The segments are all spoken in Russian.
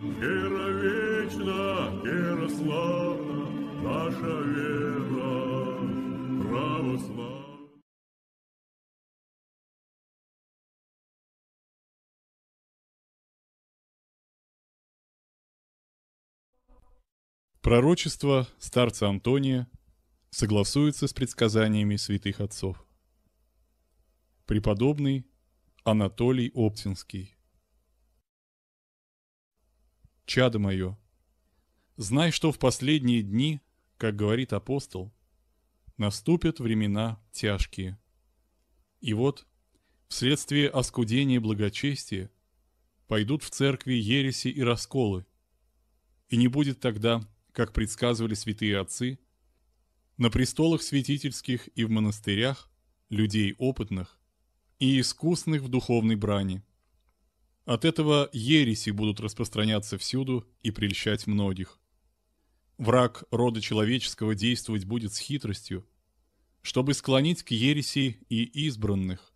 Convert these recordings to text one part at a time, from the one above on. Вера вечна, вера славна, наша вера православна. Пророчество старца Антония согласуется с предсказаниями святых отцов. Преподобный Анатолий Оптинский. Чадо мое, знай, что в последние дни, как говорит апостол, наступят времена тяжкие. И вот, вследствие оскудения благочестия, пойдут в церкви ереси и расколы, и не будет тогда, как предсказывали святые отцы, на престолах святительских и в монастырях людей опытных и искусных в духовной брани. От этого ереси будут распространяться всюду и прельщать многих. Враг рода человеческого действовать будет с хитростью, чтобы склонить к ереси и избранных.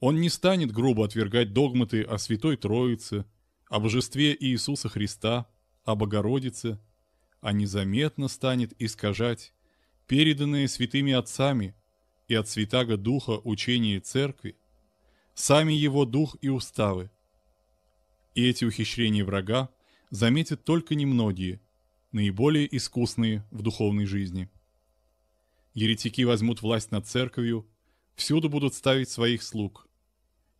Он не станет грубо отвергать догматы о Святой Троице, о Божестве Иисуса Христа, о Богородице, а незаметно станет искажать переданные святыми отцами и от Святаго Духа учения Церкви, сами его дух и уставы. И эти ухищрения врага заметят только немногие, наиболее искусные в духовной жизни. Еретики возьмут власть над Церковью, всюду будут ставить своих слуг,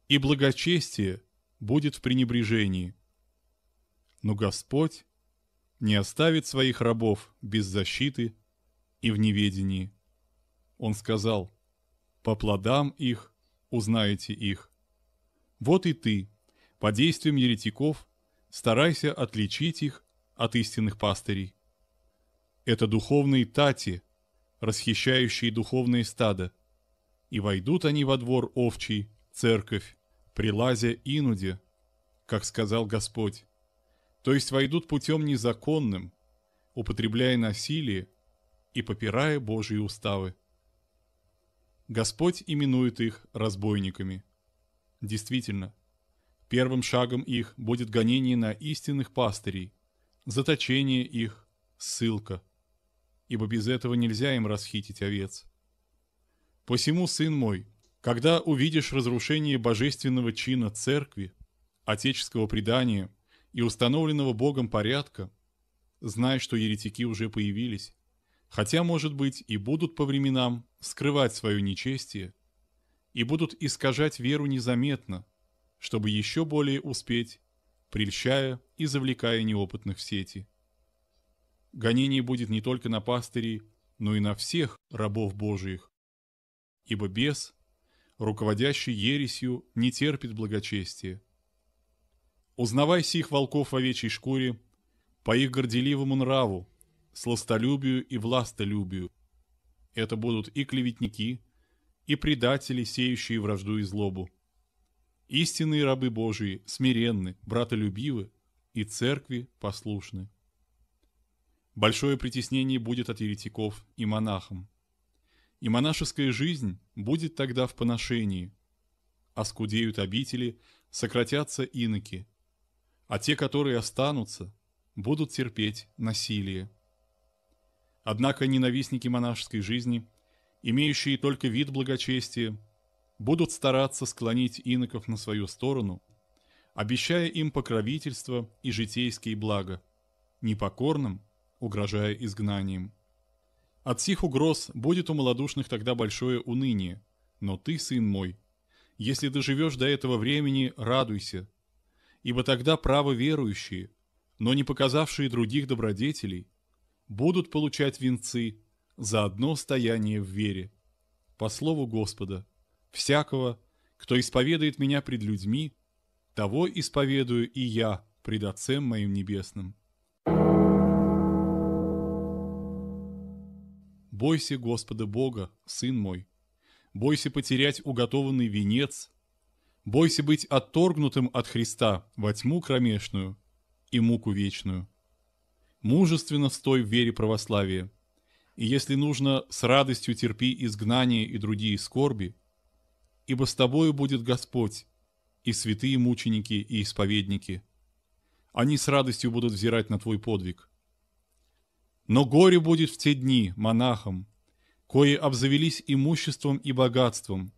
и благочестие будет в пренебрежении. Но Господь не оставит своих рабов без защиты и в неведении. Он сказал: «По плодам их узнаете их». Вот и ты, по действиям еретиков, старайся отличить их от истинных пастырей. Это духовные тати, расхищающие духовные стада, и войдут они во двор овчий, церковь, прилазя инуде, как сказал Господь, то есть войдут путем незаконным, употребляя насилие и попирая Божьи уставы. Господь именует их разбойниками. Действительно, первым шагом их будет гонение на истинных пастырей, заточение их, ссылка, ибо без этого нельзя им расхитить овец. Посему, сын мой, когда увидишь разрушение божественного чина церкви, отеческого предания и установленного Богом порядка, знай, что еретики уже появились, хотя, может быть, и будут по временам скрывать свое нечестие и будут искажать веру незаметно, чтобы еще более успеть, прельщая и завлекая неопытных в сети. Гонение будет не только на пастырей, но и на всех рабов Божиих, ибо бес, руководящий ересью, не терпит благочестия. Узнавай сих волков в овечьей шкуре по их горделивому нраву, сластолюбию и властолюбию. Это будут и клеветники, и предатели, сеющие вражду и злобу. Истинные рабы Божии смиренны, братолюбивы и церкви послушны. Большое притеснение будет от еретиков и монахам. И монашеская жизнь будет тогда в поношении. Оскудеют обители, сократятся иноки, а те, которые останутся, будут терпеть насилие. Однако ненавистники монашеской жизни, имеющие только вид благочестия, будут стараться склонить иноков на свою сторону, обещая им покровительство и житейские блага, непокорным угрожая изгнанием. От сих угроз будет у малодушных тогда большое уныние, но ты, сын мой, если доживешь до этого времени, радуйся, ибо тогда право верующие, но не показавшие других добродетелей, будут получать венцы за одно стояние в вере, по слову Господа: «Всякого, кто исповедает меня пред людьми, того исповедую и я пред Отцем моим Небесным». Бойся Господа Бога, сын мой. Бойся потерять уготованный венец, бойся быть отторгнутым от Христа во тьму кромешную и муку вечную. Мужественно стой в вере православия, и если нужно, с радостью терпи изгнание и другие скорби, ибо с тобою будет Господь и святые мученики и исповедники. они с радостью будут взирать на твой подвиг. Но горе будет в те дни монахам, кои обзавелись имуществом и богатством,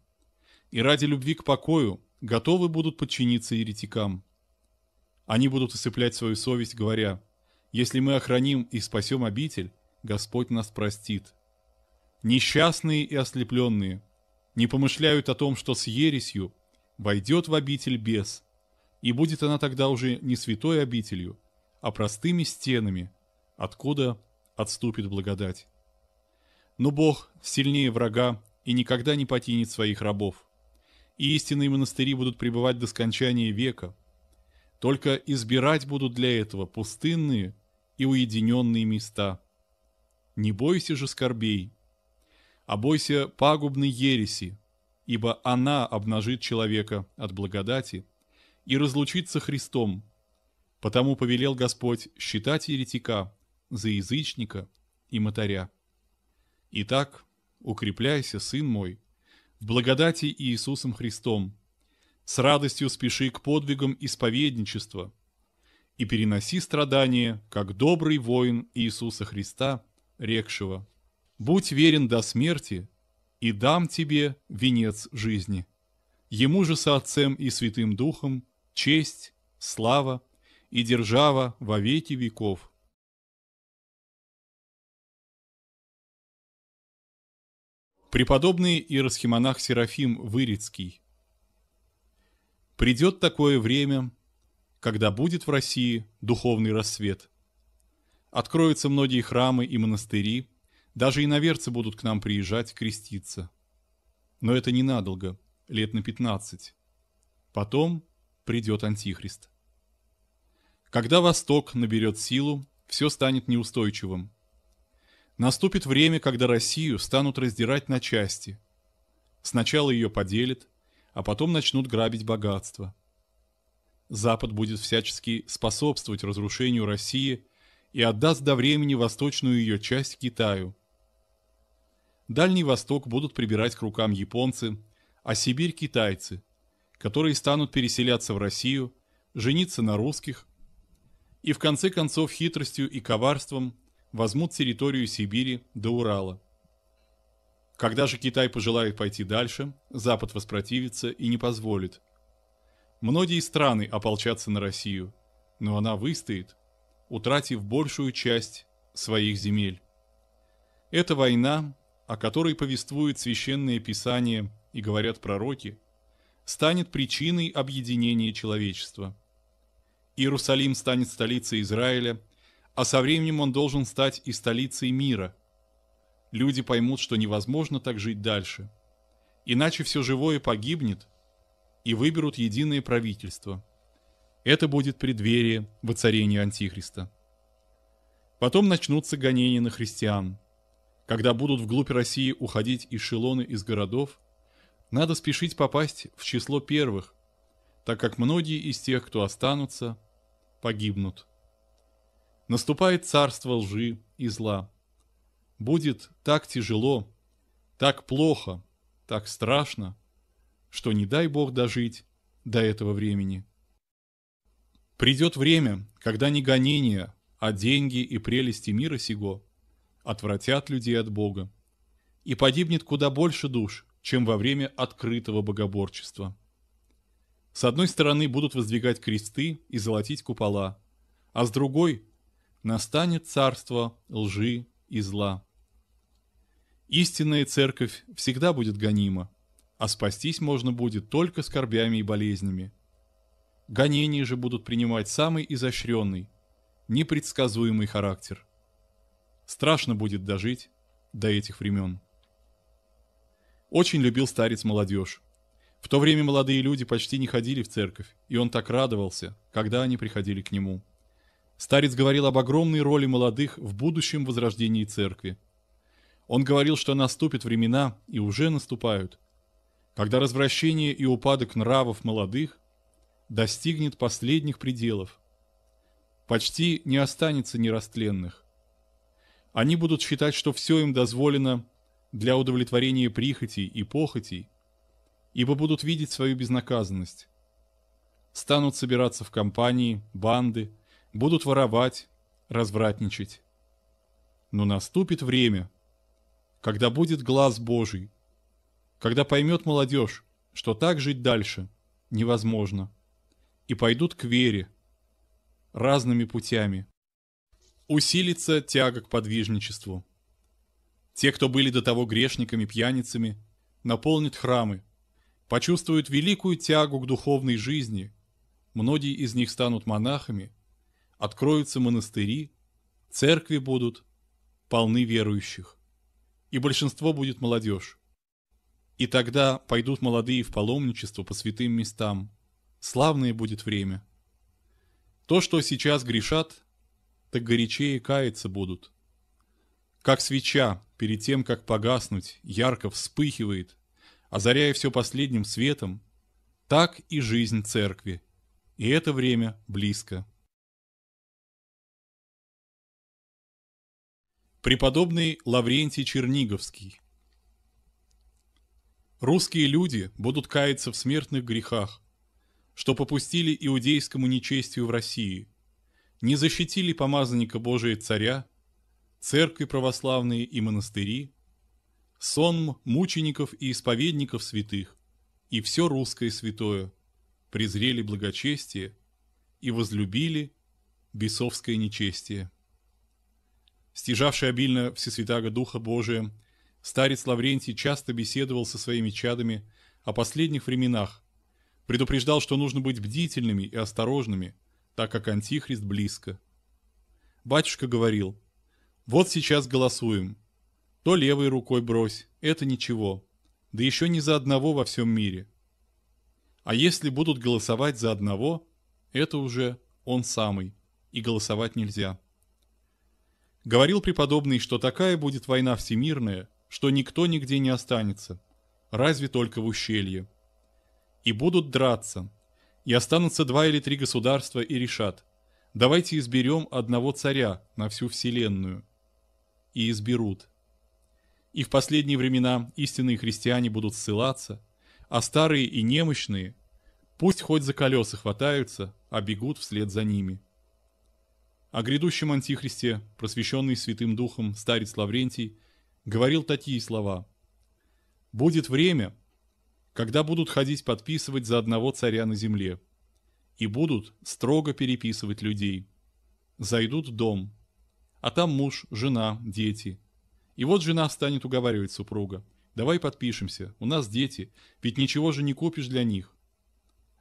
и ради любви к покою готовы будут подчиниться еретикам. Они будут усыплять свою совесть, говоря: «Если мы охраним и спасем обитель, Господь нас простит». Несчастные и ослепленные не помышляют о том, что с ересью войдет в обитель бес, и будет она тогда уже не святой обителью, а простыми стенами, откуда отступит благодать. Но Бог сильнее врага и никогда не покинет своих рабов, и истинные монастыри будут пребывать до скончания века, только избирать будут для этого пустынные и уединенные места. Не бойся же скорбей, а бойся пагубной ереси, ибо она обнажит человека от благодати и разлучит со Христом, потому повелел Господь считать еретика за язычника и мытаря. Итак, укрепляйся, сын мой, в благодати Иисусом Христом, с радостью спеши к подвигам исповедничества и переноси страдания, как добрый воин Иисуса Христа, рекшего: «Будь верен до смерти, и дам тебе венец жизни». Ему же со Отцем и Святым Духом честь, слава и держава во веки веков. Преподобный иеросхимонах Серафим Вырицкий. Придет такое время, когда будет в России духовный рассвет. Откроются многие храмы и монастыри, даже иноверцы будут к нам приезжать креститься. Но это ненадолго, лет на 15. Потом придет Антихрист. Когда Восток наберет силу, все станет неустойчивым. Наступит время, когда Россию станут раздирать на части. Сначала ее поделят, а потом начнут грабить богатство. Запад будет всячески способствовать разрушению России и отдаст до времени восточную ее часть Китаю. Дальний Восток будут прибирать к рукам японцы, а Сибирь – китайцы, которые станут переселяться в Россию, жениться на русских и в конце концов хитростью и коварством возьмут территорию Сибири до Урала. Когда же Китай пожелает пойти дальше, Запад воспротивится и не позволит. Многие страны ополчатся на Россию, но она выстоит, утратив большую часть своих земель. Эта война, о которой повествует Священное Писание и говорят пророки, станет причиной объединения человечества. Иерусалим станет столицей Израиля, а со временем он должен стать и столицей мира. Люди поймут, что невозможно так жить дальше, иначе все живое погибнет, и выберут единое правительство. Это будет преддверие воцарения Антихриста. Потом начнутся гонения на христиан. Когда будут вглубь России уходить эшелоны из городов, надо спешить попасть в число первых, так как многие из тех, кто останутся, погибнут. Наступает царство лжи и зла. Будет так тяжело, так плохо, так страшно, что не дай Бог дожить до этого времени. Придет время, когда не гонения, а деньги и прелести мира сего отвратят людей от Бога, и погибнет куда больше душ, чем во время открытого богоборчества. С одной стороны будут воздвигать кресты и золотить купола, а с другой – настанет царство лжи и зла. Истинная церковь всегда будет гонима, а спастись можно будет только скорбями и болезнями. Гонения же будут принимать самый изощренный, непредсказуемый характер. Страшно будет дожить до этих времен. Очень любил старец молодежь. В то время молодые люди почти не ходили в церковь, и он так радовался, когда они приходили к нему. Старец говорил об огромной роли молодых в будущем возрождении церкви. Он говорил, что наступят времена, и уже наступают, когда развращение и упадок нравов молодых достигнет последних пределов. Почти не останется нерастленных. Они будут считать, что все им дозволено для удовлетворения прихотей и похотей, ибо будут видеть свою безнаказанность. Станут собираться в компании, банды, будут воровать, развратничать. Но наступит время, когда будет глаз Божий, когда поймет молодежь, что так жить дальше невозможно, и пойдут к вере разными путями. Усилится тяга к подвижничеству. Те, кто были до того грешниками, пьяницами, наполнят храмы, почувствуют великую тягу к духовной жизни, многие из них станут монахами, откроются монастыри, церкви будут полны верующих, и большинство будет молодежь. И тогда пойдут молодые в паломничество по святым местам. Славное будет время. То, что сейчас грешат, так горячее каяться будут. Как свеча перед тем, как погаснуть, ярко вспыхивает, озаряя все последним светом, так и жизнь церкви. И это время близко. Преподобный Лаврентий Черниговский. Русские люди будут каяться в смертных грехах, что попустили иудейскому нечестию в России, не защитили помазанника Божия царя, церкви православные и монастыри, сонм мучеников и исповедников святых, и все русское святое, презрели благочестие и возлюбили бесовское нечестие. Стяжавший обильно всесвятаго Духа Божия, старец Лаврентий часто беседовал со своими чадами о последних временах, предупреждал, что нужно быть бдительными и осторожными, так как Антихрист близко. Батюшка говорил: «Вот сейчас голосуем. То левой рукой брось, это ничего, да еще не за одного во всем мире. А если будут голосовать за одного, это уже он самый, и голосовать нельзя». Говорил преподобный, что такая будет война всемирная, что никто нигде не останется, разве только в ущелье. И будут драться, и останутся 2 или 3 государства и решат: давайте изберем одного царя на всю вселенную. И изберут. И в последние времена истинные христиане будут ссылаться, а старые и немощные пусть хоть за колеса хватаются, а бегут вслед за ними. О грядущем Антихристе, просвещенный Святым Духом старец Лаврентий, говорил такие слова: «Будет время, когда будут ходить подписывать за одного царя на земле, и будут строго переписывать людей. Зайдут в дом, а там муж, жена, дети. И вот жена станет уговаривать супруга: давай подпишемся, у нас дети, ведь ничего же не купишь для них.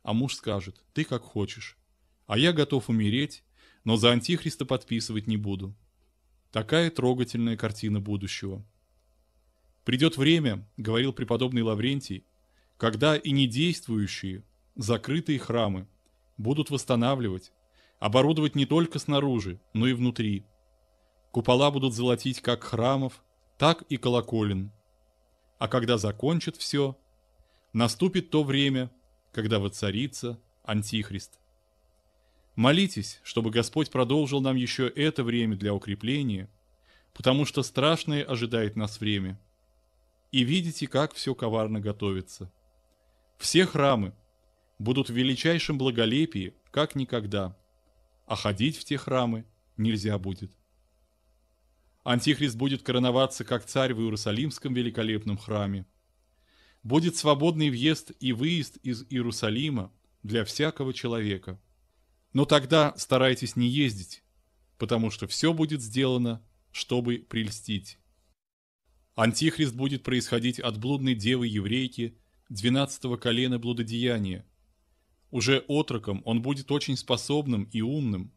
А муж скажет: ты как хочешь, а я готов умереть, но за Антихриста подписывать не буду». Такая трогательная картина будущего. «Придет время, — говорил преподобный Лаврентий, — когда и недействующие, закрытые храмы будут восстанавливать, оборудовать не только снаружи, но и внутри. Купола будут золотить как храмов, так и колоколен. А когда закончат все, наступит то время, когда воцарится Антихрист. Молитесь, чтобы Господь продолжил нам еще это время для укрепления, потому что страшное ожидает нас время. И видите, как все коварно готовится. Все храмы будут в величайшем благолепии, как никогда, а ходить в те храмы нельзя будет. Антихрист будет короноваться, как царь в Иерусалимском великолепном храме. Будет свободный въезд и выезд из Иерусалима для всякого человека. Но тогда старайтесь не ездить, потому что все будет сделано, чтобы прельстить. Антихрист будет происходить от блудной девы-еврейки 12-го колена блудодеяния. Уже отроком он будет очень способным и умным,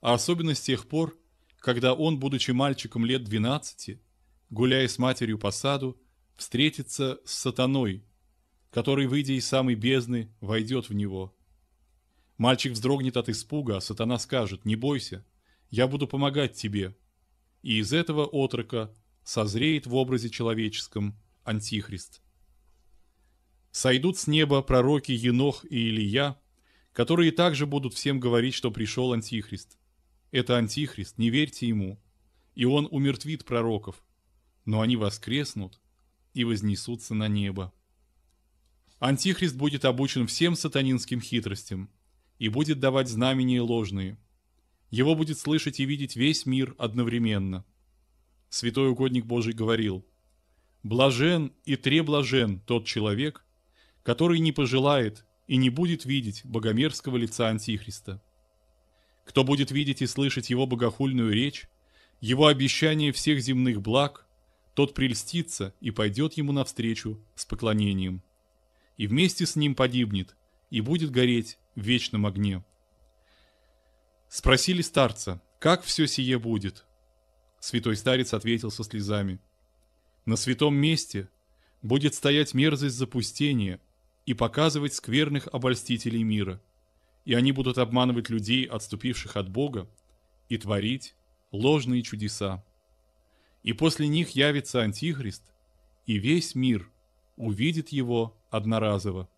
а особенно с тех пор, когда он, будучи мальчиком лет 12, гуляя с матерью по саду, встретится с сатаной, который, выйдя из самой бездны, войдет в него. Мальчик вздрогнет от испуга, а сатана скажет: не бойся, я буду помогать тебе. И из этого отрока созреет в образе человеческом Антихрист. Сойдут с неба пророки Енох и Илия, которые также будут всем говорить, что пришел Антихрист. Это Антихрист, не верьте ему, и он умертвит пророков, но они воскреснут и вознесутся на небо. Антихрист будет обучен всем сатанинским хитростям и будет давать знамения ложные. Его будет слышать и видеть весь мир одновременно. Святой угодник Божий говорил: «Блажен и треблажен тот человек, который не пожелает и не будет видеть богомерзкого лица Антихриста. Кто будет видеть и слышать его богохульную речь, его обещание всех земных благ, тот прельстится и пойдет ему навстречу с поклонением. И вместе с ним погибнет, и будет гореть в вечном огне». Спросили старца: «Как все сие будет?» Святой старец ответил со слезами: «На святом месте будет стоять мерзость запустения и показывать скверных обольстителей мира, и они будут обманывать людей, отступивших от Бога, и творить ложные чудеса. И после них явится Антихрист, и весь мир увидит его одноразово».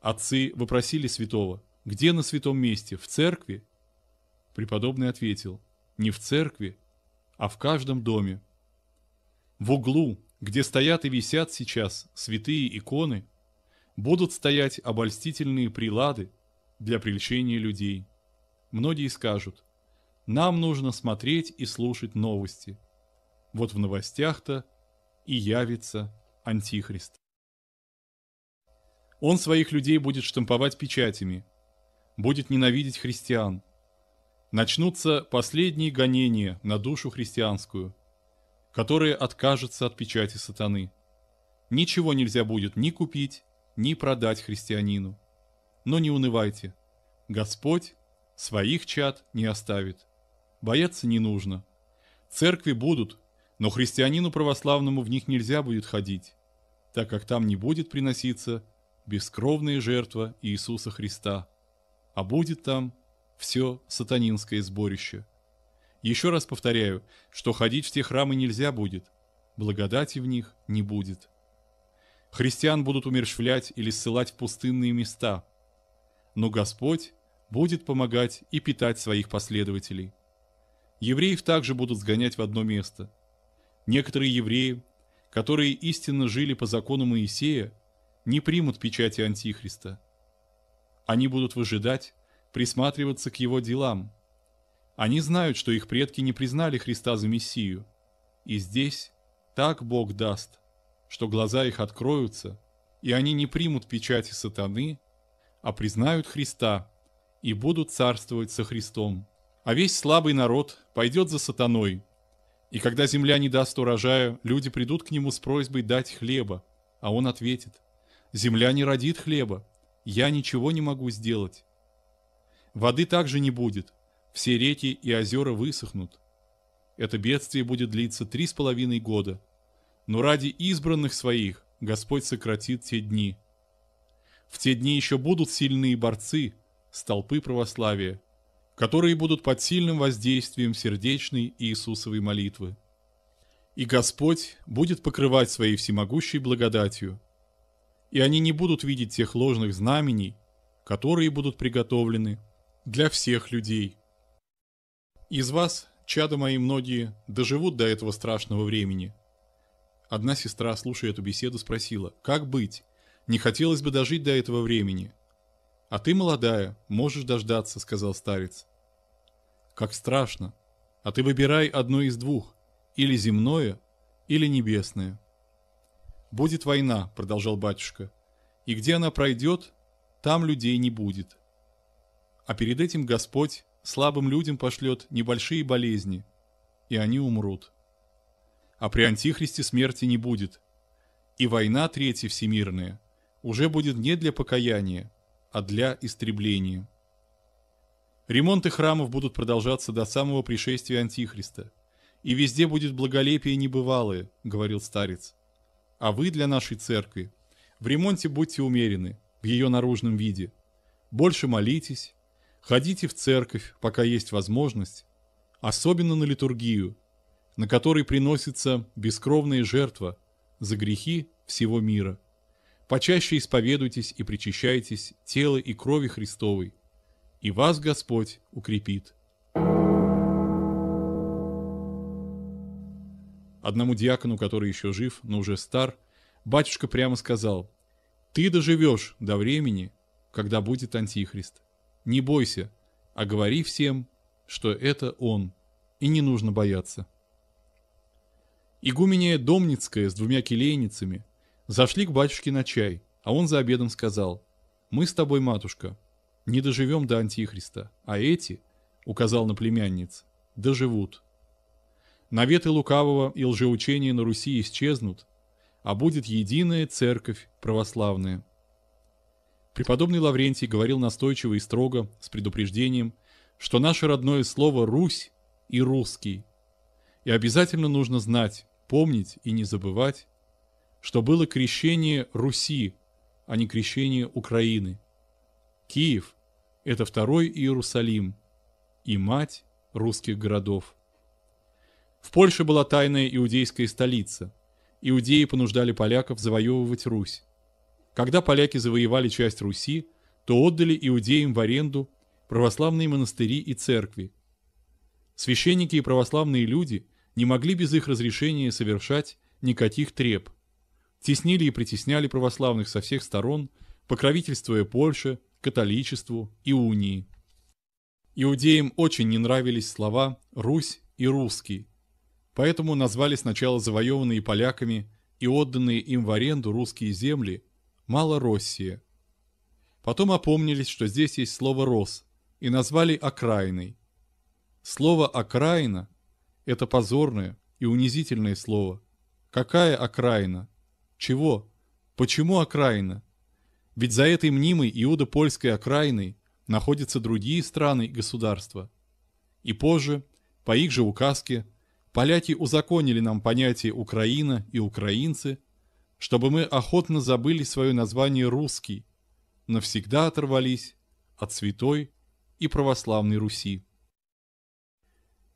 Отцы вопросили святого: «Где на святом месте, в церкви?» Преподобный ответил: «Не в церкви, а в каждом доме. В углу, где стоят и висят сейчас святые иконы, будут стоять обольстительные прилады для привлечения людей. Многие скажут: нам нужно смотреть и слушать новости. Вот в новостях-то и явится Антихрист. Он своих людей будет штамповать печатями, будет ненавидеть христиан. Начнутся последние гонения на душу христианскую, которые откажутся от печати сатаны. Ничего нельзя будет ни купить, ни продать христианину. Но не унывайте, Господь своих чад не оставит. Бояться не нужно. Церкви будут, но христианину православному в них нельзя будет ходить, так как там не будет приноситься бескровная жертва Иисуса Христа, а будет там все сатанинское сборище. Еще раз повторяю, что ходить в те храмы нельзя будет, благодати в них не будет. Христиан будут умерщвлять или ссылать в пустынные места, но Господь будет помогать и питать своих последователей. Евреев также будут сгонять в одно место. Некоторые евреи, которые истинно жили по закону Моисея, не примут печати Антихриста. Они будут выжидать, присматриваться к его делам. Они знают, что их предки не признали Христа за Мессию. И здесь так Бог даст, что глаза их откроются, и они не примут печати сатаны, а признают Христа и будут царствовать со Христом. А весь слабый народ пойдет за сатаной. И когда земля не даст урожая, люди придут к нему с просьбой дать хлеба, а он ответит: «Земля не родит хлеба, я ничего не могу сделать». Воды также не будет, все реки и озера высохнут. Это бедствие будет длиться 3,5 года, но ради избранных своих Господь сократит те дни. В те дни еще будут сильные борцы с толпы православия, которые будут под сильным воздействием сердечной Иисусовой молитвы. И Господь будет покрывать своей всемогущей благодатью, и они не будут видеть тех ложных знамений, которые будут приготовлены для всех людей. Из вас, чада мои, многие доживут до этого страшного времени. Одна сестра, слушая эту беседу, спросила: «Как быть? Не хотелось бы дожить до этого времени». «А ты, молодая, можешь дождаться», — сказал старец. «Как страшно! А ты выбирай одно из двух, или земное, или небесное». «Будет война», — продолжал батюшка, — «и где она пройдет, там людей не будет. А перед этим Господь слабым людям пошлет небольшие болезни, и они умрут. А при Антихристе смерти не будет. И война третья всемирная уже будет не для покаяния, а для истребления. Ремонты храмов будут продолжаться до самого пришествия Антихриста, и везде будет благолепие небывалое», — говорил старец. «А вы для нашей церкви в ремонте будьте умерены в ее наружном виде. Больше молитесь, ходите в церковь, пока есть возможность, особенно на литургию, на которой приносится бескровная жертва за грехи всего мира. Почаще исповедуйтесь и причащайтесь тела и крови Христовой, и вас Господь укрепит». Одному диакону, который еще жив, но уже стар, батюшка прямо сказал: «Ты доживешь до времени, когда будет Антихрист. Не бойся, а говори всем что это он, и не нужно бояться. Игуменья Домницкая с двумя келейницами зашли к батюшке на чай, а он за обедом сказал: «Мы с тобой, матушка, не доживем до Антихриста, а эти, — указал на племянниц, — доживут. Наветы лукавого и лжеучения на Руси исчезнут, а будет единая церковь православная». Преподобный Лаврентий говорил настойчиво и строго, с предупреждением, что наше родное слово «Русь» и «русский», и обязательно нужно знать, помнить и не забывать, что было крещение Руси, а не крещение Украины. Киев – это второй Иерусалим и мать русских городов. В Польше была тайная иудейская столица. Иудеи понуждали поляков завоевывать Русь. Когда поляки завоевали часть Руси, то отдали иудеям в аренду православные монастыри и церкви. Священники и православные люди не могли без их разрешения совершать никаких треб. Теснили и притесняли православных со всех сторон, покровительствуя Польше, католичеству и унии. Иудеям очень не нравились слова «Русь» и «русский», поэтому назвали сначала завоеванные поляками и отданные им в аренду русские земли Малороссия. Потом опомнились, что здесь есть слово «рос», и назвали «окраиной». Слово «окраина» – это позорное и унизительное слово. Какая окраина? Чего? Почему окраина? Ведь за этой мнимой иудо-польской окраиной находятся другие страны и государства. И позже, по их же указке, поляки узаконили нам понятие «Украина» и «украинцы», чтобы мы охотно забыли свое название «русский», навсегда оторвались от святой и православной Руси.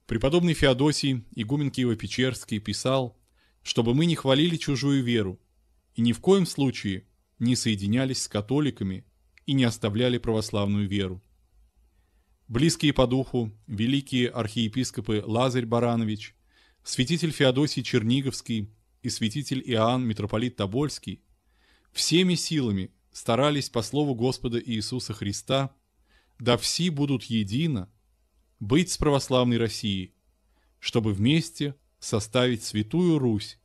Преподобный Феодосий, игумен Киево-Печерский, писал, чтобы мы не хвалили чужую веру и ни в коем случае не соединялись с католиками и не оставляли православную веру. Близкие по духу великие архиепископы Лазарь Баранович, святитель Феодосий Черниговский и святитель Иоанн Митрополит Тобольский всеми силами старались по слову Господа Иисуса Христа: «Да все будут едино», быть с православной Россией, чтобы вместе составить святую Русь,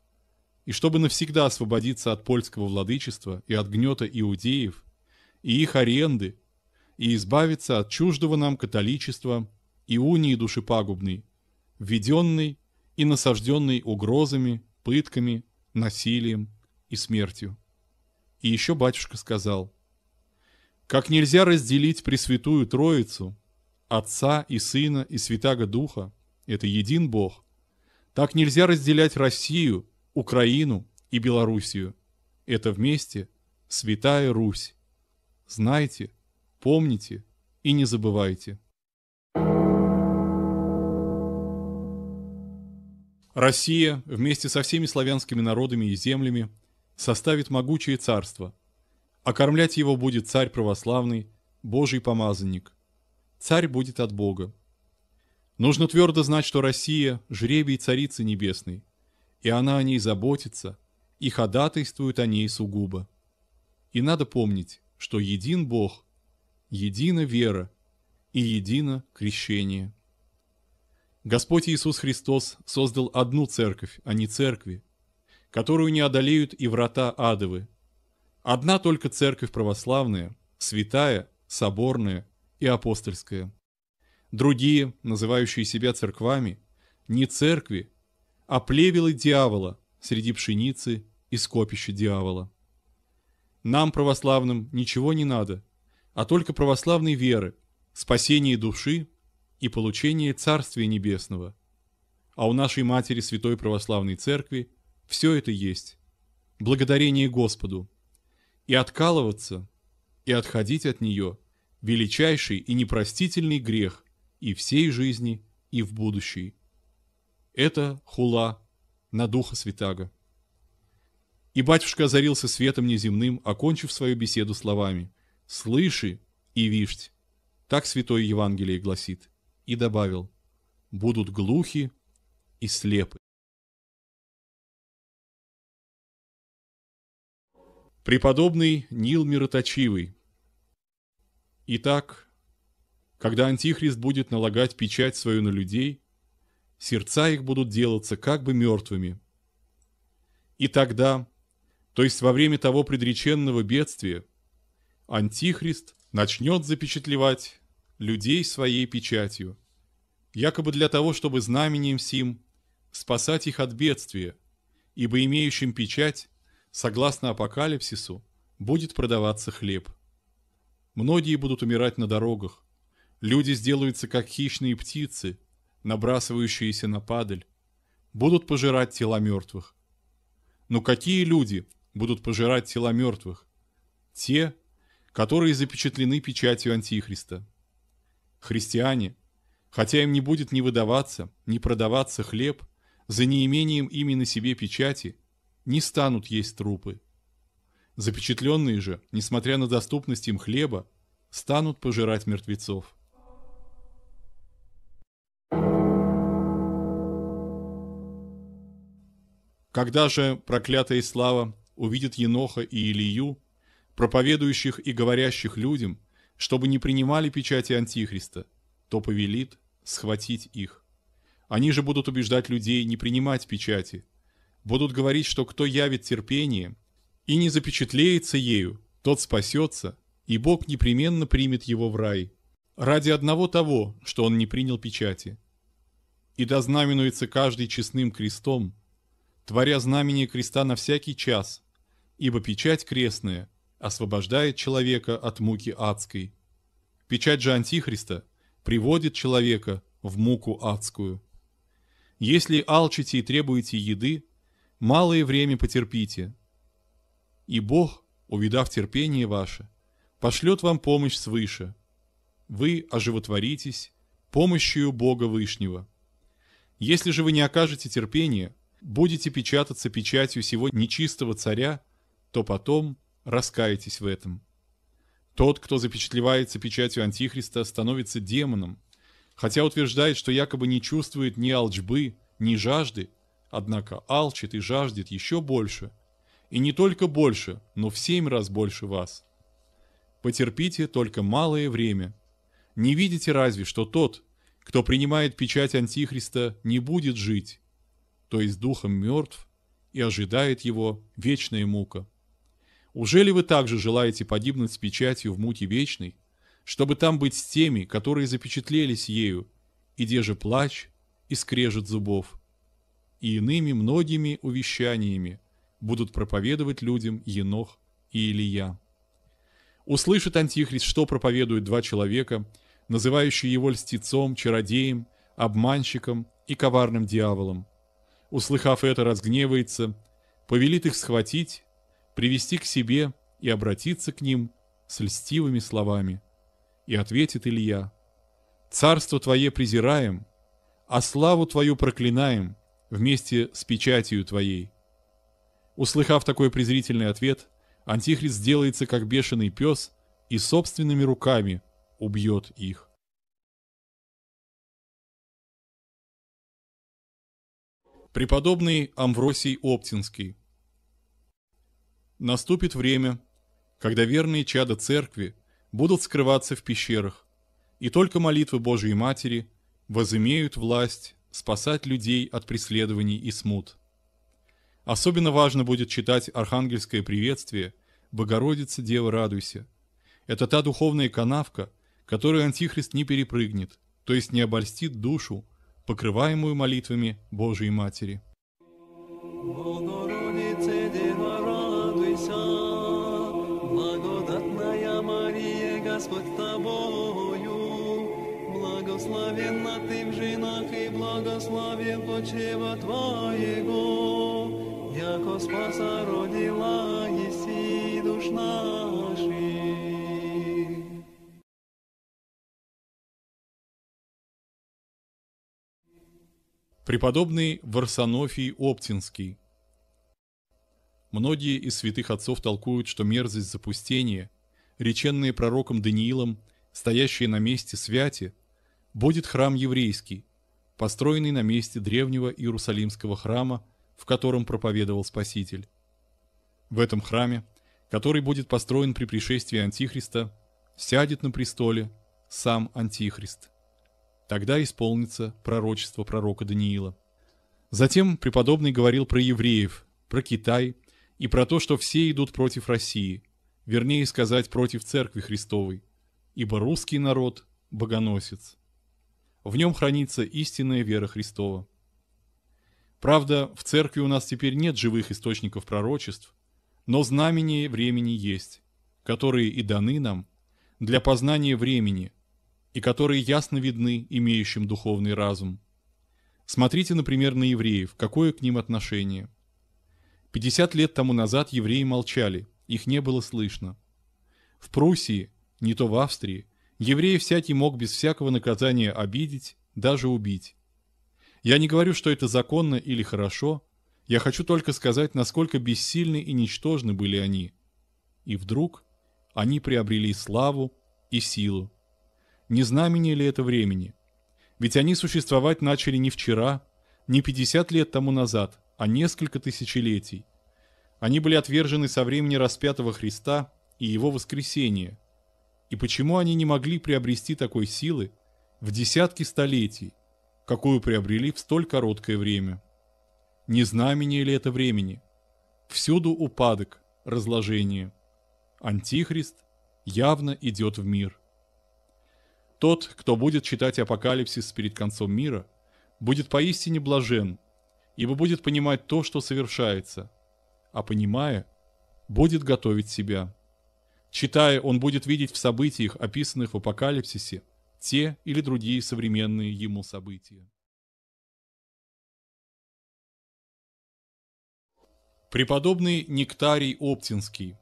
и чтобы навсегда освободиться от польского владычества и от гнета иудеев и их аренды, и избавиться от чуждого нам католичества и унии душепагубной, введенной и насажденной угрозами, пытками, насилием и смертью. И еще батюшка сказал: «Как нельзя разделить Пресвятую Троицу, Отца и Сына и Святаго Духа, это един Бог, так нельзя разделять Россию, Украину и Белоруссию. Это вместе Святая Русь. Знайте, помните и не забывайте». Россия вместе со всеми славянскими народами и землями составит могучее царство, а кормлять его будет царь православный, Божий помазанник. Царь будет от Бога. Нужно твердо знать, что Россия – жребий Царицы Небесной, и она о ней заботится, и ходатайствует о ней сугубо. И надо помнить, что един Бог, едина вера и едино крещение. Господь Иисус Христос создал одну церковь, а не церкви, которую не одолеют и врата адовы. Одна только церковь православная, святая, соборная и апостольская. Другие, называющие себя церквами, не церкви, а плевелы дьявола среди пшеницы и скопища дьявола. Нам, православным, ничего не надо, а только православной веры, спасение души и получение Царствия Небесного. А у нашей Матери Святой Православной Церкви все это есть. Благодарение Господу. И откалываться, и отходить от нее — величайший и непростительный грех и всей жизни, и в будущей. Это хула на Духа Святаго. И батюшка озарился светом неземным, окончив свою беседу словами: «Слыши и виждь», так Святое Евангелие гласит, и добавил: «Будут глухи и слепы». Преподобный Нил Мироточивый. Итак, Когда Антихрист будет налагать печать свою на людей, сердца их будут делаться как бы мертвыми. И тогда, то есть во время того предреченного бедствия, Антихрист начнет запечатлевать людей своей печатью, якобы для того, чтобы знамением сим спасать их от бедствия, ибо имеющим печать, согласно апокалипсису, будет продаваться хлеб. Многие будут умирать на дорогах, люди сделаются как хищные птицы, набрасывающиеся на падаль, будут пожирать тела мертвых. Но какие люди будут пожирать тела мертвых? Те, которые запечатлены печатью Антихриста. Христиане, хотя им не будет ни выдаваться, ни продаваться хлеб, за неимением ими на себе печати не станут есть трупы. Запечатленные же, несмотря на доступность им хлеба, станут пожирать мертвецов. Когда же проклятая слава увидит Еноха и Илию, проповедующих и говорящих людям, чтобы не принимали печати Антихриста, то повелит схватить их. Они же будут убеждать людей не принимать печати, будут говорить, что кто явит терпение и не запечатлеется ею, тот спасется, и Бог непременно примет его в рай, ради одного того, что он не принял печати. И да знаменуется каждый честным крестом, творя знамение креста на всякий час, ибо печать крестная освобождает человека от муки адской. Печать же Антихриста приводит человека в муку адскую. Если алчите и требуете еды, малое время потерпите. И Бог, увидав терпение ваше, пошлет вам помощь свыше. Вы оживотворитесь помощью Бога Вышнего. Если же вы не окажете терпения, будете печататься печатью сего нечистого царя, то потом раскаетесь в этом. Тот, кто запечатлевается печатью Антихриста, становится демоном, хотя утверждает, что якобы не чувствует ни алчбы, ни жажды, однако алчит и жаждет еще больше, и не только больше, но в 7 раз больше вас. Потерпите только малое время. Не видите разве, что тот, кто принимает печать Антихриста, не будет жить, то есть духом мертв, и ожидает его вечная мука. Ужели вы также желаете погибнуть с печатью в муке вечной, чтобы там быть с теми, которые запечатлелись ею, и где же плач и скрежет зубов? И иными многими увещаниями будут проповедовать людям Енох и Илия. Услышит Антихрист, что проповедуют 2 человека, называющие его льстецом, чародеем, обманщиком и коварным дьяволом. Услыхав это, разгневается, повелит их схватить, привести к себе и обратиться к ним с льстивыми словами. И ответит Илия: «Царство твое презираем, а славу твою проклинаем вместе с печатью твоей». Услыхав такой презрительный ответ, Антихрист сделается как бешеный пес и собственными руками убьет их. Преподобный Амвросий Оптинский. Наступит время, когда верные чада церкви будут скрываться в пещерах, и только молитвы Божией Матери возымеют власть спасать людей от преследований и смут. Особенно важно будет читать архангельское приветствие «Богородица, Дева, радуйся». Это та духовная канавка, которую Антихрист не перепрыгнет, то есть не обольстит душу, покрываемую молитвами Божией Матери. Богородице, Дева, радуйся, благодатная Мария, Господь с тобою, благословенна ты в женах и благословен почева твоего, яко спаса родила еси душ наших. Преподобный Варсанофий Оптинский. Многие из святых отцов толкуют, что мерзость запустения, реченные пророком Даниилом, стоящие на месте святи, будет храм еврейский, построенный на месте древнего Иерусалимского храма, в котором проповедовал Спаситель. В этом храме, который будет построен при пришествии Антихриста, сядет на престоле сам Антихрист. Тогда исполнится пророчество пророка Даниила. Затем преподобный говорил про евреев, про Китай и про то, что все идут против России, вернее сказать, против Церкви Христовой, ибо русский народ – богоносец. В нем хранится истинная вера Христова. Правда, в церкви у нас теперь нет живых источников пророчеств, но знамения времени есть, которые и даны нам для познания времени, и которые ясно видны имеющим духовный разум. Смотрите, например, на евреев, какое к ним отношение. 50 лет тому назад евреи молчали, их не было слышно. В Пруссии, не то в Австрии, евреи всякий мог без всякого наказания обидеть, даже убить. Я не говорю, что это законно или хорошо, я хочу только сказать, насколько бессильны и ничтожны были они. И вдруг они приобрели славу и силу. Не знамение ли это времени? Ведь они существовать начали не вчера, не 50 лет тому назад, а несколько тысячелетий. Они были отвержены со времени распятого Христа и его воскресения. И почему они не могли приобрести такой силы в десятки столетий, какую приобрели в столь короткое время? Не знамение ли это времени? Всюду упадок, разложение. Антихрист явно идет в мир. Тот, кто будет читать апокалипсис перед концом мира, будет поистине блажен, ибо будет понимать то, что совершается, а понимая, будет готовить себя. Читая, он будет видеть в событиях, описанных в апокалипсисе, те или другие современные ему события. Преподобный Нектарий Оптинский.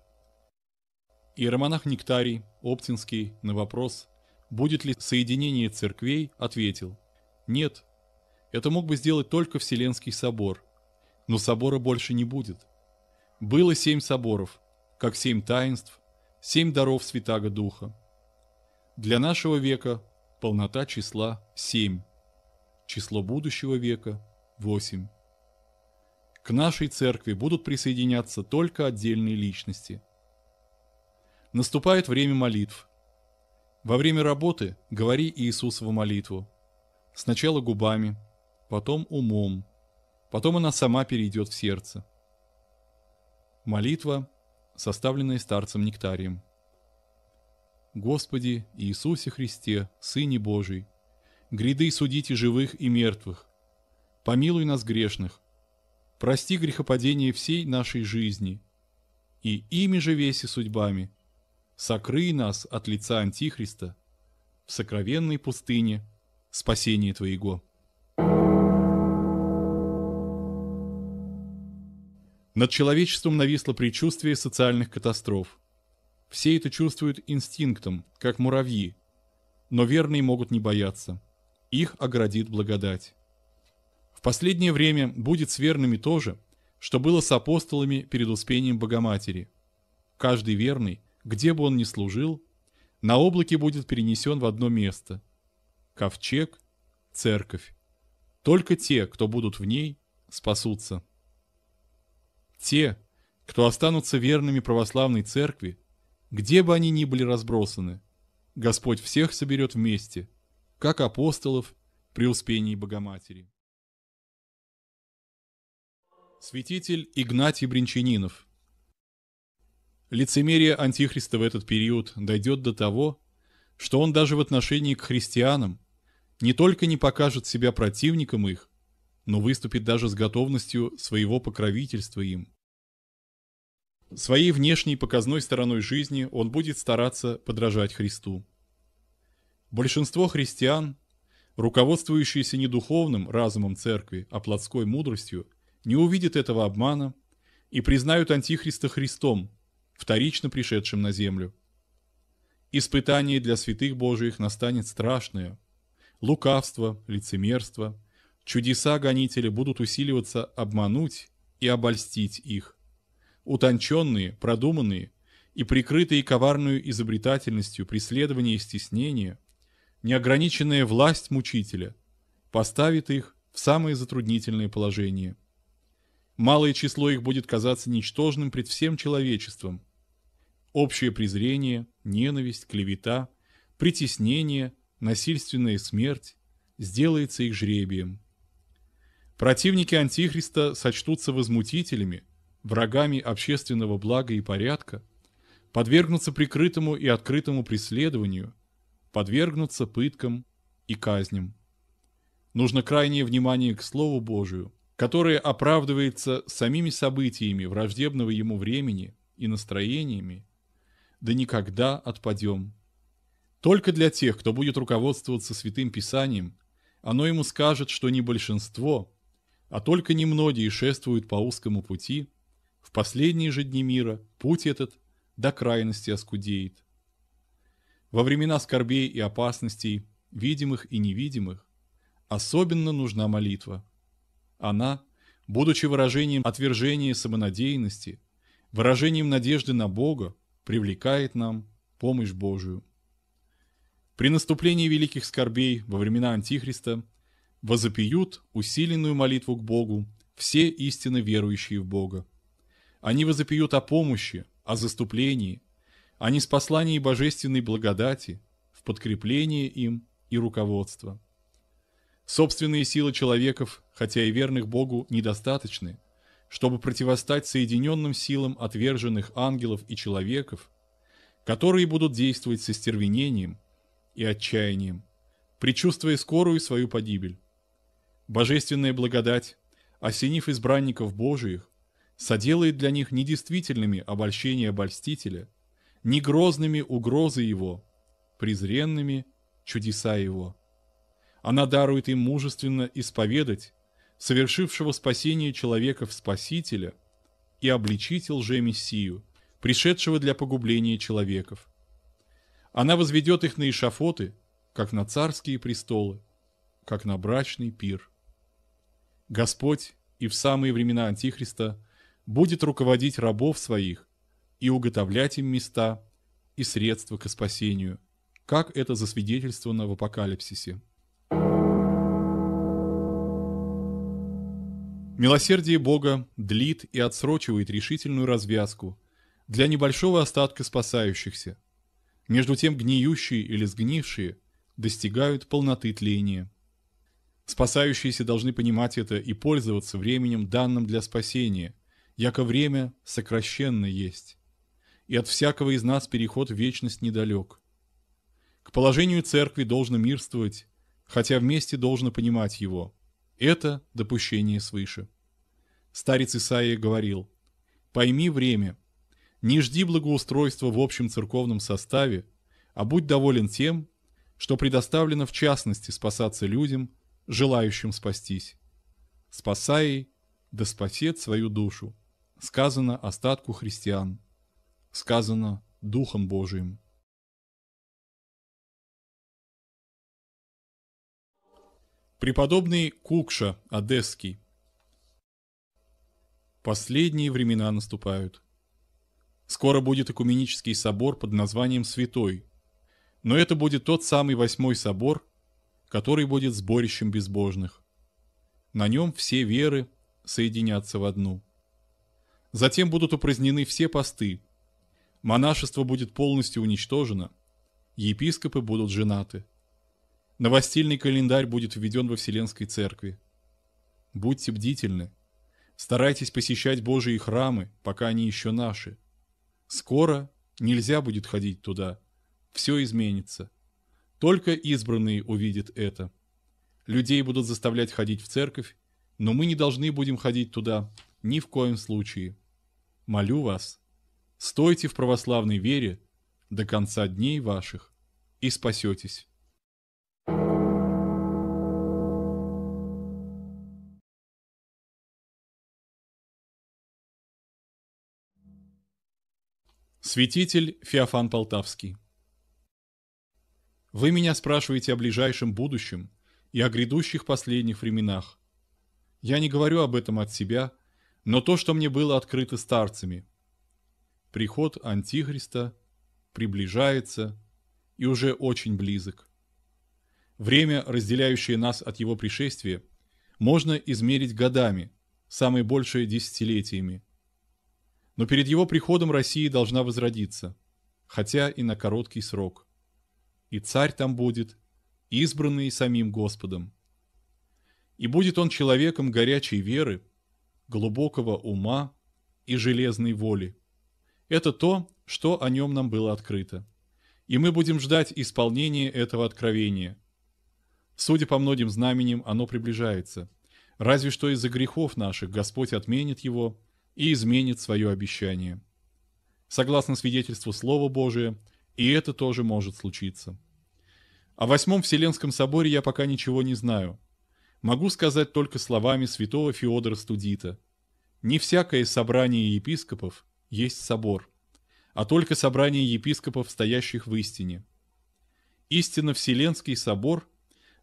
Иеромонах Нектарий Оптинский на вопрос, будет ли соединение церквей, ответил: нет, это мог бы сделать только Вселенский собор, но собора больше не будет. Было 7 соборов, как 7 таинств, 7 даров Святаго Духа. Для нашего века полнота числа 7, число будущего века 8. К нашей церкви будут присоединяться только отдельные личности. Наступает время молитв. Во время работы говори Иисусову молитву. Сначала губами, потом умом, потом она сама перейдет в сердце. Молитва, составленная старцем Нектарием. Господи Иисусе Христе, Сыне Божий, гряды судите живых и мертвых, помилуй нас грешных, прости грехопадение всей нашей жизни, и ими же веси судьбами сокрый нас от лица Антихриста в сокровенной пустыне спасения Твоего. Над человечеством нависло предчувствие социальных катастроф. Все это чувствуют инстинктом, как муравьи, но верные могут не бояться. Их оградит благодать. В последнее время будет с верными то же, что было с апостолами перед успением Богоматери. Каждый верный, где бы он ни служил, на облаке будет перенесен в одно место – ковчег, церковь. Только те, кто будут в ней, спасутся. Те, кто останутся верными православной церкви, где бы они ни были разбросаны, Господь всех соберет вместе, как апостолов при успении Богоматери. Святитель Игнатий Брянчанинов. Лицемерие Антихриста в этот период дойдет до того, что он даже в отношении к христианам не только не покажет себя противником их, но выступит даже с готовностью своего покровительства им. Своей внешней показной стороной жизни он будет стараться подражать Христу. Большинство христиан, руководствующиеся не духовным разумом церкви, а плотской мудростью, не увидят этого обмана и признают Антихриста Христом, вторично пришедшим на землю. Испытание для святых Божиих настанет страшное. Лукавство, лицемерство, чудеса гонителя будут усиливаться обмануть и обольстить их. Утонченные, продуманные и прикрытые коварную изобретательностью преследования и стеснения, неограниченная власть мучителя поставит их в самое затруднительное положение. Малое число их будет казаться ничтожным пред всем человечеством. Общее презрение, ненависть, клевета, притеснение, насильственная смерть сделается их жребием. Противники Антихриста сочтутся возмутителями, врагами общественного блага и порядка, подвергнутся прикрытому и открытому преследованию, подвергнутся пыткам и казням. Нужно крайнее внимание к Слову Божию, которое оправдывается самими событиями враждебного ему времени и настроениями, да никогда отпадем. Только для тех, кто будет руководствоваться Святым Писанием, оно ему скажет, что не большинство, а только немногие шествуют по узкому пути, в последние же дни мира путь этот до крайности оскудеет. Во времена скорбей и опасностей, видимых и невидимых, особенно нужна молитва. Она, будучи выражением отвержения самонадеянности, выражением надежды на Бога, привлекает нам помощь Божию. При наступлении великих скорбей во времена Антихриста возопиют усиленную молитву к Богу все истинно верующие в Бога. Они возопиют о помощи, о заступлении, о неспослании божественной благодати, в подкреплении им и руководство. Собственные силы человеков, хотя и верных Богу, недостаточны, чтобы противостать соединенным силам отверженных ангелов и человеков, которые будут действовать с остервенением и отчаянием, предчувствуя скорую свою погибель. Божественная благодать, осенив избранников Божиих, соделает для них недействительными обольщения обольстителя, не грозными угрозы его, презренными чудеса его. Она дарует им мужественно исповедать совершившего спасение человека в Спасителя и обличить лже-мессию, пришедшего для погубления человеков. Она возведет их на эшафоты, как на царские престолы, как на брачный пир. Господь и в самые времена Антихриста будет руководить рабов своих и уготовлять им места и средства к спасению, как это засвидетельствовано в Апокалипсисе. Милосердие Бога длит и отсрочивает решительную развязку для небольшого остатка спасающихся. Между тем гниющие или сгнившие достигают полноты тления. Спасающиеся должны понимать это и пользоваться временем, данным для спасения, яко время сокращенно есть, и от всякого из нас переход в вечность недалек. К положению церкви должно мирствовать, хотя вместе должно понимать его. Это допущение свыше. Старец Исаия говорил: «Пойми время, не жди благоустройства в общем церковном составе, а будь доволен тем, что предоставлено в частности спасаться людям, желающим спастись. Спасай, да спасет свою душу», сказано остатку христиан, сказано Духом Божиим. Преподобный Кукша Одесский. Последние времена наступают. Скоро будет экуменический собор под названием Святой, но это будет тот самый 8-й собор, который будет сборищем безбожных. На нем все веры соединятся в одну. Затем будут упразднены все посты, монашество будет полностью уничтожено, епископы будут женаты. Новостильный календарь будет введен во Вселенской Церкви. Будьте бдительны. Старайтесь посещать Божьи храмы, пока они еще наши. Скоро нельзя будет ходить туда. Все изменится. Только избранные увидят это. Людей будут заставлять ходить в церковь, но мы не должны будем ходить туда ни в коем случае. Молю вас, стойте в православной вере до конца дней ваших и спасетесь. Святитель Феофан Полтавский. Вы меня спрашиваете о ближайшем будущем и о грядущих последних временах. Я не говорю об этом от себя, но то, что мне было открыто старцами. Приход Антихриста приближается и уже очень близок. Время, разделяющее нас от его пришествия, можно измерить годами, самое большее десятилетиями. Но перед его приходом Россия должна возродиться, хотя и на короткий срок. и царь там будет, избранный самим Господом. И будет он человеком горячей веры, глубокого ума и железной воли. Это то, что о нем нам было открыто. И мы будем ждать исполнения этого откровения. Судя по многим знаменем, оно приближается. Разве что из-за грехов наших Господь отменит его и изменит свое обещание. Согласно свидетельству Слова Божия, и это тоже может случиться. О Восьмом Вселенском соборе я пока ничего не знаю. Могу сказать только словами святого Феодора Студита. Не всякое собрание епископов есть собор, а только собрание епископов, стоящих в истине. Истинно Вселенский собор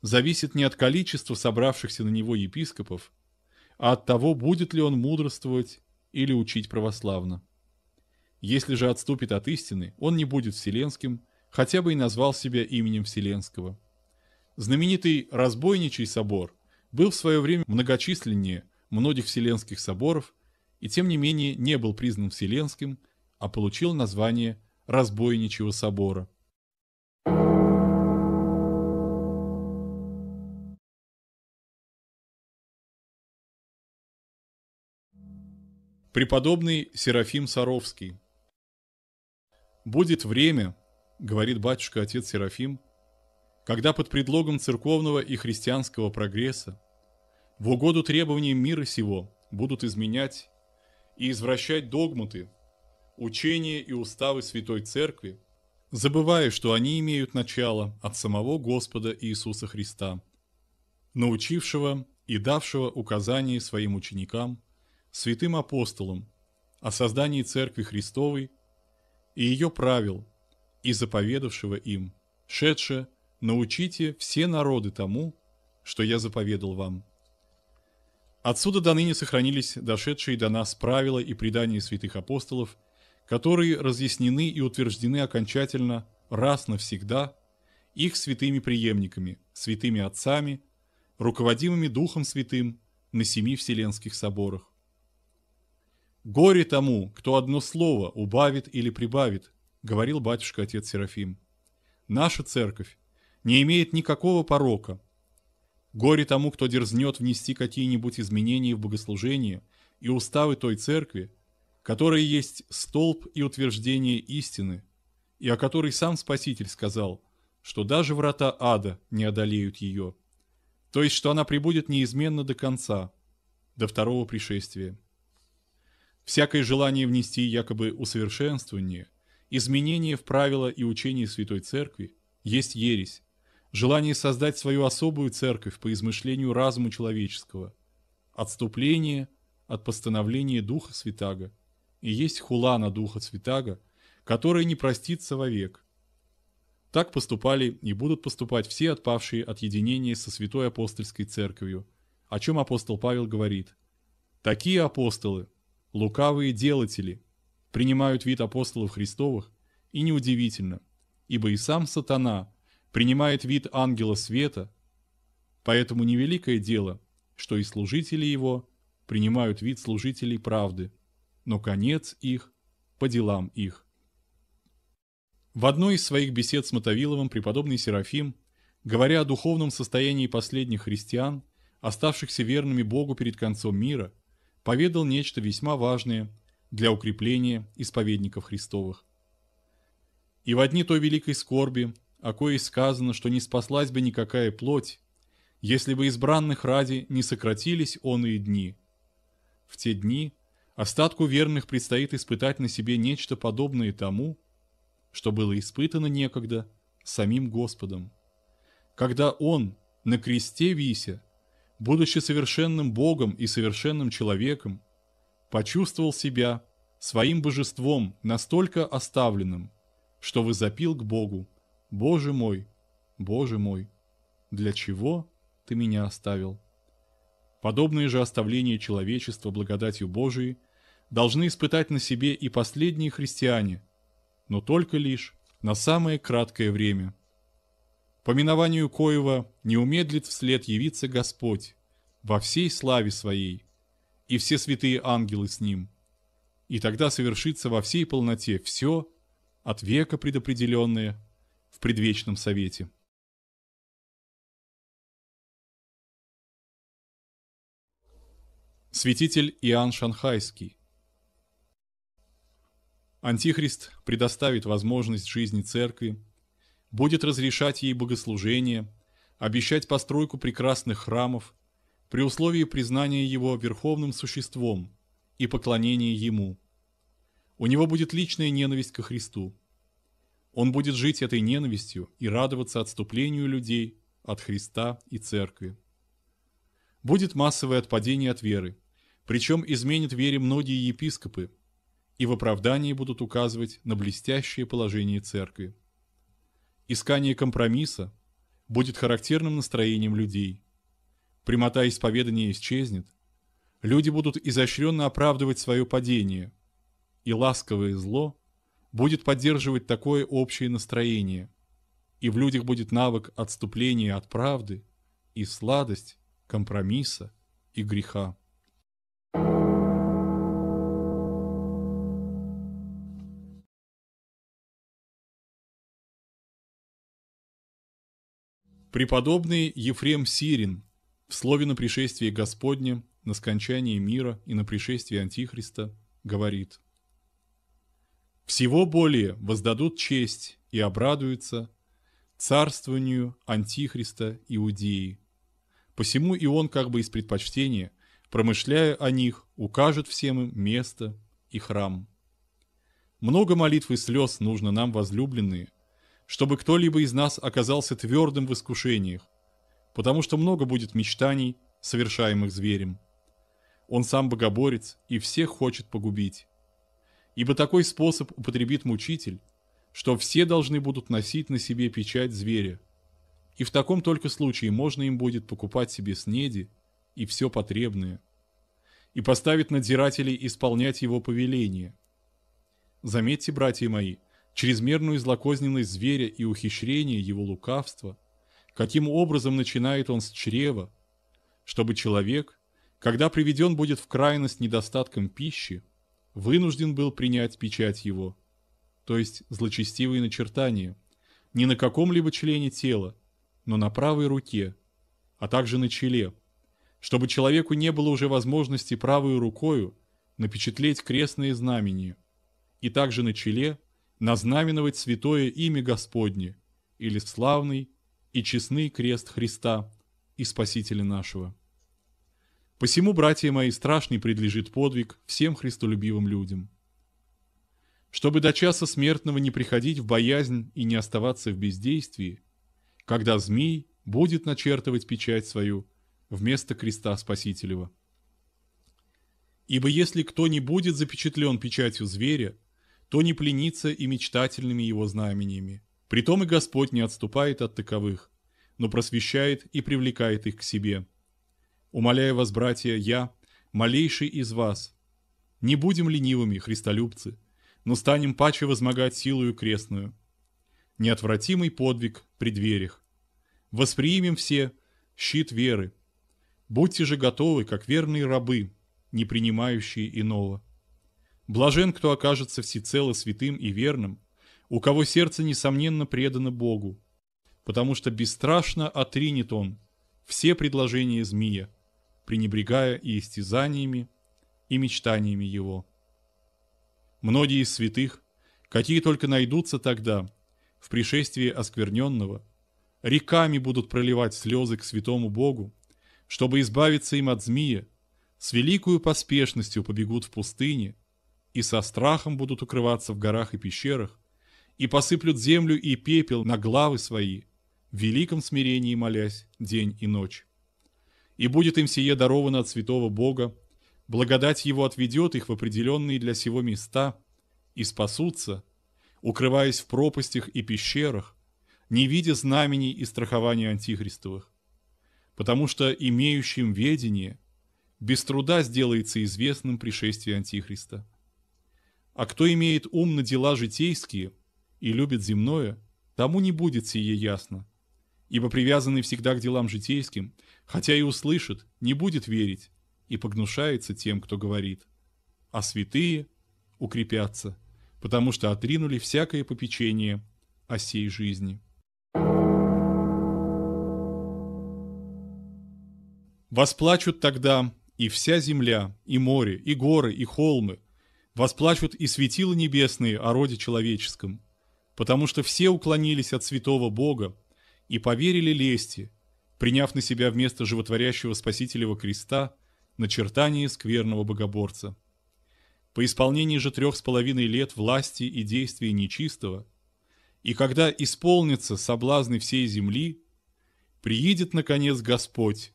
зависит не от количества собравшихся на него епископов, а от того, будет ли он мудрствовать или учить православно. Если же отступит от истины, он не будет вселенским, хотя бы и назвал себя именем Вселенского. Знаменитый Разбойничий собор был в свое время многочисленнее многих вселенских соборов и тем не менее не был признан вселенским, а получил название Разбойничьего собора. Преподобный Серафим Саровский. «Будет время, — говорит батюшка отец Серафим, — когда под предлогом церковного и христианского прогресса в угоду требованиям мира сего будут изменять и извращать догматы, учения и уставы Святой Церкви, забывая, что они имеют начало от самого Господа Иисуса Христа, научившего и давшего указания своим ученикам, святым апостолам, о создании Церкви Христовой и ее правил, и заповедавшего им, шедше, научите все народы тому, что я заповедал вам». Отсюда до ныне сохранились дошедшие до нас правила и предания святых апостолов, которые разъяснены и утверждены окончательно раз навсегда их святыми преемниками, святыми отцами, руководимыми Духом Святым на 7 Вселенских соборах. «Горе тому, кто одно слово убавит или прибавит», — говорил батюшка отец Серафим. «Наша церковь не имеет никакого порока. Горе тому, кто дерзнет внести какие-нибудь изменения в богослужение и уставы той церкви, которая есть столб и утверждение истины, и о которой сам Спаситель сказал, что даже врата ада не одолеют ее, то есть что она пребудет неизменно до конца, до второго пришествия. Всякое желание внести якобы усовершенствование, изменение в правила и учение Святой Церкви есть ересь, желание создать свою особую церковь по измышлению разума человеческого, отступление от постановления Духа Святаго, и есть хула на Духа Святаго, которая не простится вовек. Так поступали и будут поступать все отпавшие от единения со Святой Апостольской Церковью, о чем апостол Павел говорит. Такие апостолы, лукавые делатели, принимают вид апостолов Христовых, и неудивительно, ибо и сам сатана принимает вид ангела света, поэтому невеликое дело, что и служители его принимают вид служителей правды, но конец их по делам их». В одной из своих бесед с Мотовиловым преподобный Серафим, говоря о духовном состоянии последних христиан, оставшихся верными Богу перед концом мира, поведал нечто весьма важное для укрепления исповедников Христовых. «И в одни той великой скорби, о коей сказано, что не спаслась бы никакая плоть, если бы избранных ради не сократились оные дни. В те дни остатку верных предстоит испытать на себе нечто подобное тому, что было испытано некогда самим Господом, когда Он, на кресте вися, будучи совершенным Богом и совершенным человеком, почувствовал себя своим божеством настолько оставленным, что возопил к Богу: Боже мой, для чего Ты меня оставил?» Подобные же оставления человечества благодатью Божией должны испытать на себе и последние христиане, но только лишь на самое краткое время. По минованию коего не умедлит вслед явиться Господь во всей славе Своей, и все святые ангелы с Ним, и тогда совершится во всей полноте все, от века предопределенное, в предвечном совете. Святитель Иоанн Шанхайский. Антихрист предоставит возможность жизни церкви, будет разрешать ей богослужение, обещать постройку прекрасных храмов при условии признания его верховным существом и поклонения ему. У него будет личная ненависть ко Христу. Он будет жить этой ненавистью и радоваться отступлению людей от Христа и церкви. Будет массовое отпадение от веры, причем изменят вере многие епископы, и в оправдании будут указывать на блестящее положение церкви. Искание компромисса будет характерным настроением людей. Прямота исповедания исчезнет, люди будут изощренно оправдывать свое падение, и ласковое зло будет поддерживать такое общее настроение, и в людях будет навык отступления от правды и сладость компромисса и греха. Преподобный Ефрем Сирин в слове на пришествие Господне, на скончании мира и на пришествие Антихриста говорит: «Всего более воздадут честь и обрадуются царствованию Антихриста Иудеи. Посему и он как бы из предпочтения, промышляя о них, укажет всем им место и храм. Много молитв и слез нужно нам, возлюбленные, чтобы кто-либо из нас оказался твердым в искушениях, потому что много будет мечтаний, совершаемых зверем. Он сам богоборец и всех хочет погубить. Ибо такой способ употребит мучитель, что все должны будут носить на себе печать зверя, и в таком только случае можно им будет покупать себе снеди и все потребное, и поставит надзирателей исполнять его повеление. Заметьте, братья мои, чрезмерную злокозненность зверя и ухищрение его лукавства, каким образом начинает он с чрева, чтобы человек, когда приведен будет в крайность недостатком пищи, вынужден был принять печать его, то есть злочестивые начертания, не на каком-либо члене тела, но на правой руке, а также на челе, чтобы человеку не было уже возможности правой рукою напечатлеть крестное знамение, и также на челе назнаменовать святое имя Господне или славный и честный крест Христа и Спасителя нашего. Посему, братья мои, страшный предлежит подвиг всем христолюбивым людям. Чтобы до часа смертного не приходить в боязнь и не оставаться в бездействии, когда змей будет начертывать печать свою вместо креста Спасителева. Ибо если кто не будет запечатлен печатью зверя, то не пленится и мечтательными его знамениями. Притом и Господь не отступает от таковых, но просвещает и привлекает их к себе. Умоляю вас, братья, я, малейший из вас, не будем ленивыми, христолюбцы, но станем паче возмогать силою крестную. Неотвратимый подвиг при дверях. Восприимем все щит веры. Будьте же готовы, как верные рабы, не принимающие иного. Блажен, кто окажется всецело святым и верным, у кого сердце, несомненно, предано Богу, потому что бесстрашно отринет он все предложения змея, пренебрегая и истязаниями, и мечтаниями его. Многие из святых, какие только найдутся тогда, в пришествии оскверненного, реками будут проливать слезы к святому Богу, чтобы избавиться им от змея, с великою поспешностью побегут в пустыне, и со страхом будут укрываться в горах и пещерах, и посыплют землю и пепел на главы свои, в великом смирении молясь день и ночь. И будет им сие даровано от святого Бога, благодать его отведет их в определенные для сего места, и спасутся, укрываясь в пропастях и пещерах, не видя знамений и страхования антихристовых. Потому что имеющим ведение без труда сделается известным пришествие Антихриста. А кто имеет ум на дела житейские и любит земное, тому не будет сие ясно, ибо привязанный всегда к делам житейским, хотя и услышит, не будет верить и погнушается тем, кто говорит, а святые укрепятся, потому что отринули всякое попечение о сей жизни. Восплачут тогда и вся земля, и море, и горы, и холмы, восплачут и светила небесные о роде человеческом, потому что все уклонились от святого Бога и поверили лести, приняв на себя вместо животворящего Спасителева креста начертание скверного богоборца. По исполнении же 3,5 лет власти и действия нечистого, и когда исполнятся соблазны всей земли, приедет, наконец, Господь,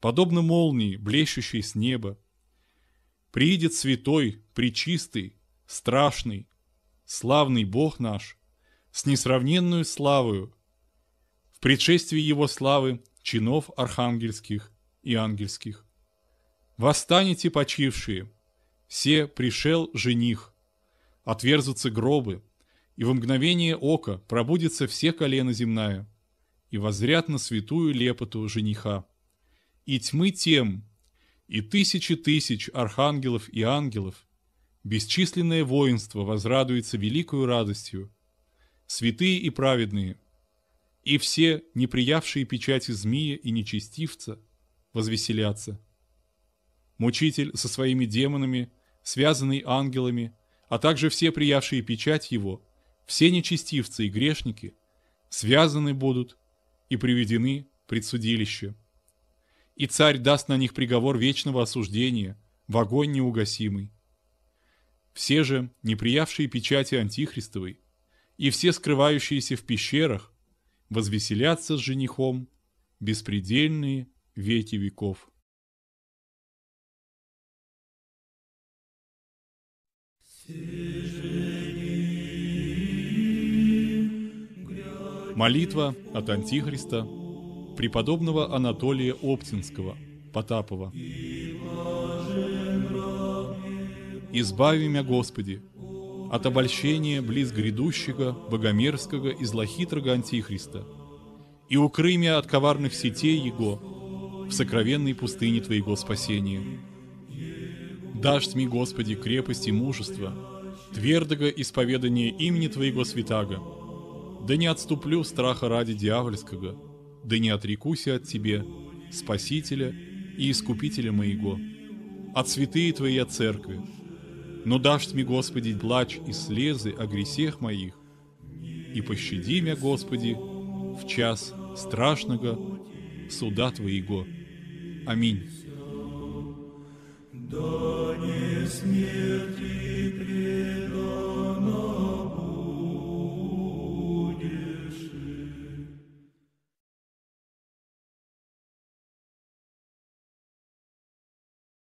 подобно молнии, блещущей с неба. Приедет святой, пречистый, страшный, славный Бог наш, с несравненную славою, в предшествии Его славы чинов архангельских и ангельских. Восстанете, почившие, все пришел жених, отверзутся гробы, и во мгновение ока пробудется все колено земная, и воззрят на святую лепоту жениха. И тьмы тем, и тысячи тысяч архангелов и ангелов, бесчисленное воинство возрадуется великою радостью, святые и праведные, и все, не приявшие печати змея и нечестивца, возвеселятся. Мучитель со своими демонами, связанный ангелами, а также все, приявшие печать его, все нечестивцы и грешники, связаны будут и приведены пред судилище. И царь даст на них приговор вечного осуждения в огонь неугасимый. Все же, не приявшие печати антихристовой, и все скрывающиеся в пещерах, возвеселятся с женихом беспредельные веки веков. Молитва от антихриста преподобного Анатолия Оптинского, Потапова. «Избави мя, Господи, от обольщения близ грядущего, богомерзкого и злохитрого антихриста, и укрый мя от коварных сетей его в сокровенной пустыне Твоего спасения. Дашь ми, Господи, крепость и мужество, твердого исповедания имени Твоего святаго, да не отступлю страха ради дьявольского, да не отрекуся от Тебе, Спасителя и Искупителя моего, от святые Твоя Церкви. Но дашь мне, Господи, плач и слезы о гресех моих, и пощади меня, Господи, в час страшного суда Твоего. Аминь».